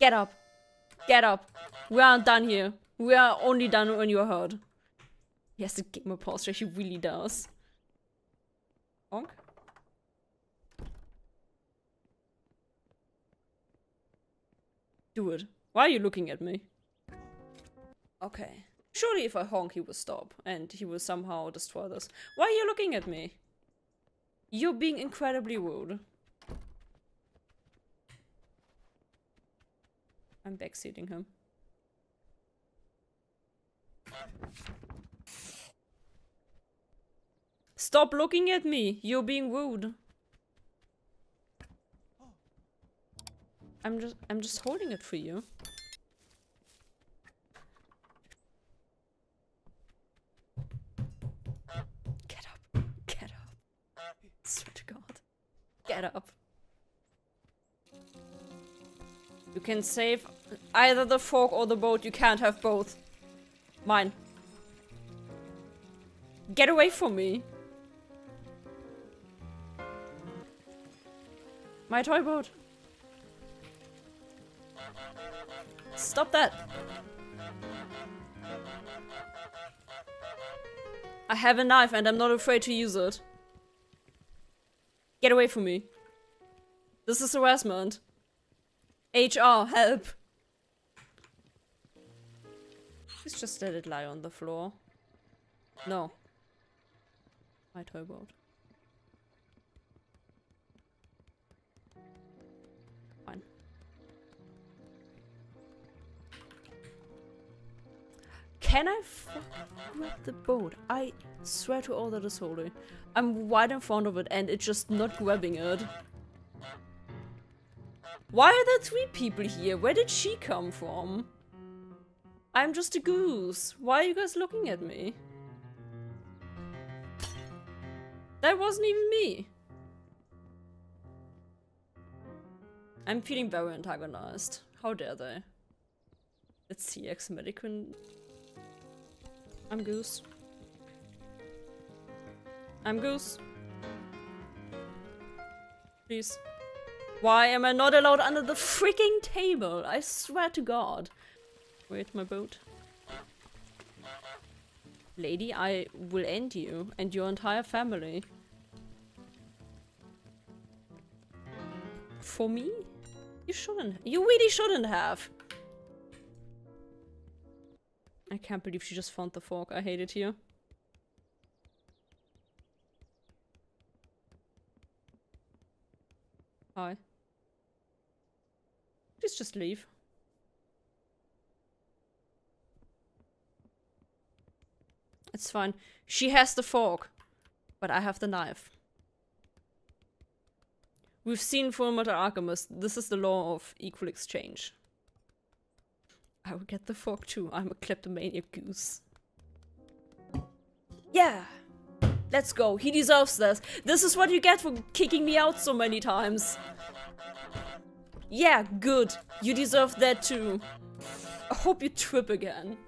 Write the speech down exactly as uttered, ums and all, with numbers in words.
Get up. Get up. We aren't done here. We are only done when you are hurt. He has the gamer posture, he really does. Onk. Do it. Why are you looking at me? Okay. Surely if I honk, he will stop. And he will somehow destroy this. Why are you looking at me? You're being incredibly rude. I'm backseating him. Stop looking at me! You're being rude. I'm just I'm just holding it for you. Get up. Get up. Swear to God. Get up. You can save either the fork or the boat. You can't have both. Mine. Get away from me. My toy boat. Stop that. I have a knife and I'm not afraid to use it. Get away from me. This is harassment. H R, help. Please just let it lie on the floor. No. My toy boat. Fine. Can I fuck grab the boat? I swear to all that is holy. I'm right in front of it and it's just not grabbing it. Why are there three people here? Where did she come from? I'm just a goose. Why are you guys looking at me? That wasn't even me. I'm feeling very antagonized. How dare they? It's C X Medicine. I'm Goose. I'm Goose. Please. Why am I not allowed under the freaking table? I swear to God. Wait, my boat. Lady, I will end you and your entire family. For me? You shouldn't. You really shouldn't have. I can't believe she just found the fork. I hate it here. Hi. Please just leave. It's fine. She has the fork, but I have the knife. We've seen Fullmetal Alchemist. This is the law of equal exchange. I will get the fork too. I'm a kleptomaniac goose. Yeah! Let's go. He deserves this. This is what you get for kicking me out so many times. Yeah, good. You deserve that too. I hope you trip again.